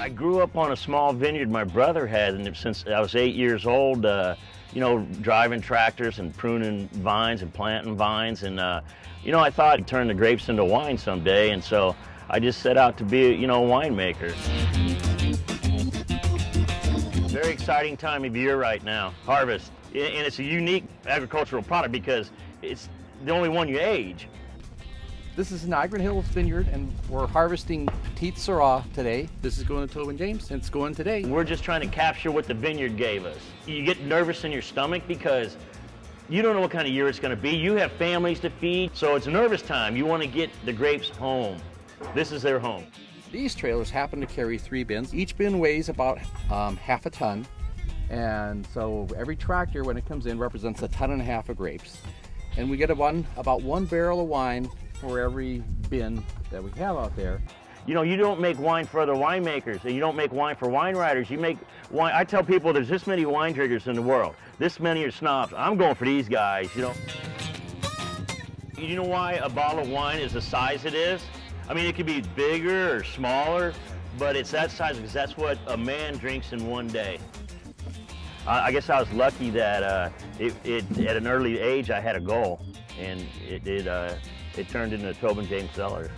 I grew up on a small vineyard my brother had, and since I was 8 years old, you know, driving tractors and pruning vines and planting vines, and you know, I thought I'd turn the grapes into wine someday, and so I just set out to be, you know, a winemaker. Very exciting time of year right now, harvest, and it's a unique agricultural product because it's the only one you age. This is Niagara Hills Vineyard, and we're harvesting Petite Syrah today. This is going to Tobin James, and it's going today. We're just trying to capture what the vineyard gave us. You get nervous in your stomach because you don't know what kind of year it's going to be. You have families to feed, so it's nervous time. You want to get the grapes home. This is their home. These trailers happen to carry 3 bins. Each bin weighs about half a ton, and so every tractor, when it comes in, represents 1.5 tons of grapes. And we get about one barrel of wine for every bin that we have out there. You know, you don't make wine for other winemakers, and you don't make wine for wine writers. You make wine. I tell people there's this many wine drinkers in the world. This many are snobs. I'm going for these guys, you know. You know why a bottle of wine is the size it is? I mean, it could be bigger or smaller, but it's that size because that's what a man drinks in one day. I guess I was lucky that at an early age I had a goal, and it turned into Tobin James Cellars.